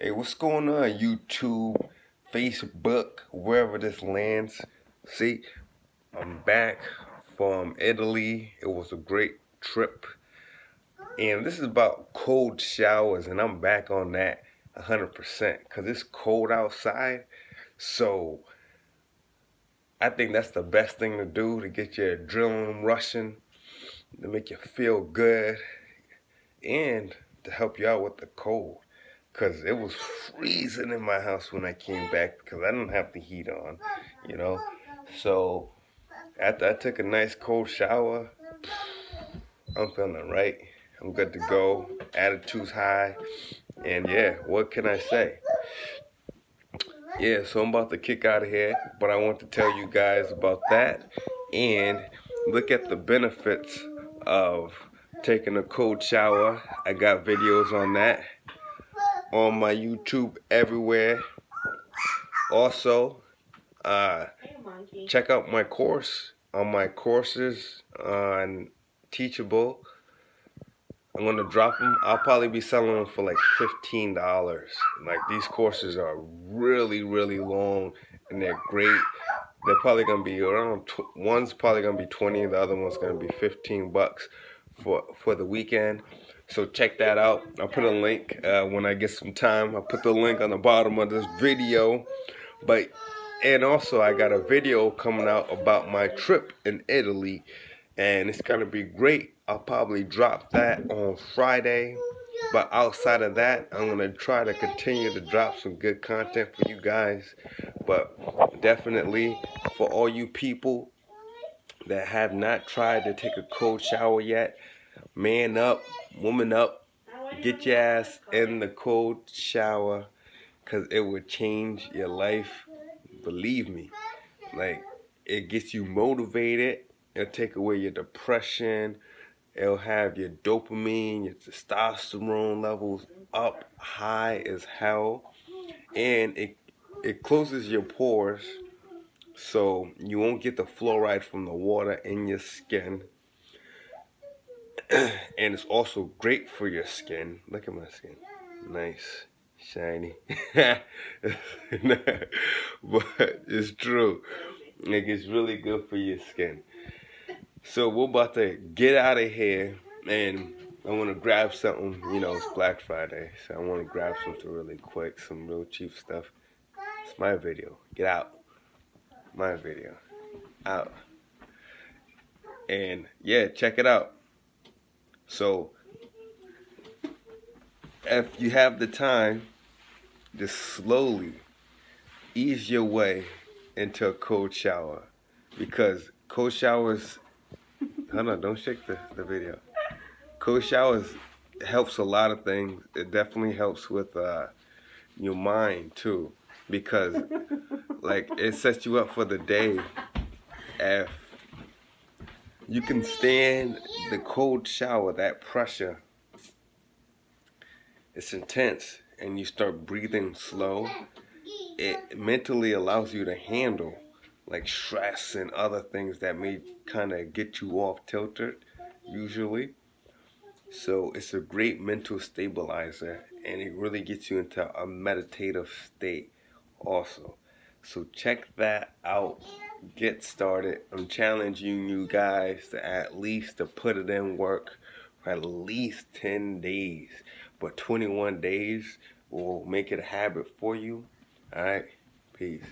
Hey, what's going on, YouTube, Facebook, wherever this lands? See, I'm back from Italy. It was a great trip. And this is about cold showers, and I'm back on that 100% because it's cold outside. So I think that's the best thing to do to get your adrenaline rushing, to make you feel good, and to help you out with the cold. Because it was freezing in my house when I came back because I didn't have the heat on, you know. So after I took a nice cold shower, I'm feeling right. I'm good to go. Attitude's high. And yeah, what can I say? Yeah, so I'm about to kick out of here, but I want to tell you guys about that. And look at the benefits of taking a cold shower. I got videos on that on my YouTube everywhere. Also, check out my course, on my courses on Teachable. I'm gonna drop them. I'll probably be selling them for like $15. Like, these courses are really, really long and they're great. They're probably gonna be around, one's probably gonna be 20, the other one's gonna be 15 bucks for the weekend. So check that out. I'll put a link when I get some time. I'll put the link on the bottom of this video. But, and also I got a video coming out about my trip in Italy, and it's gonna be great. I'll probably drop that on Friday. But outside of that, I'm gonna try to continue to drop some good content for you guys. But definitely for all you people that have not tried to take a cold shower yet, man up, woman up, get your ass in the cold shower, because it will change your life. Believe me, like, it gets you motivated, it'll take away your depression, it'll have your dopamine, your testosterone levels up high as hell, and it closes your pores, so you won't get the fluoride from the water in your skin. And it's also great for your skin. Look at my skin. Nice. Shiny. But it's true. Like, it's really good for your skin. So we're about to get out of here. And I want to grab something. You know, it's Black Friday. So I want to grab something really quick. Some real cheap stuff. It's my video. Get out. My video. Out. And yeah, check it out. So, if you have the time, just slowly ease your way into a cold shower. Because cold showers, hold on, don't shake the video. Cold showers helps a lot of things. It definitely helps with your mind too. Because, like, it sets you up for the day. If you can stand the cold shower, that pressure, it's intense, and you start breathing slow. It mentally allows you to handle, like, stress and other things that may kind of get you off tilted, usually. So it's a great mental stabilizer, and it really gets you into a meditative state also. So check that out. Get started. I'm challenging you guys to at least to put it in work for at least 10 days. But 21 days will make it a habit for you. All right. Peace.